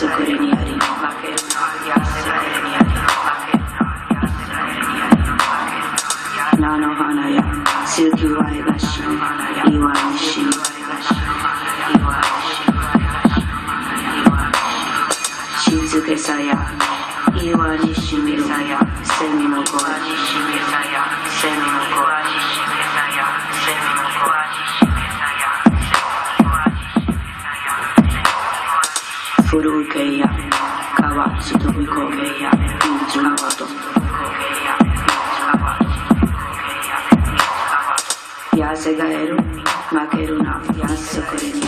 作りにあり、菜の花や鈴木わいがし、岩石静けさや岩にしみるセミの声、古池や川つとびこげや水川と痩せがえる負けるな安くりに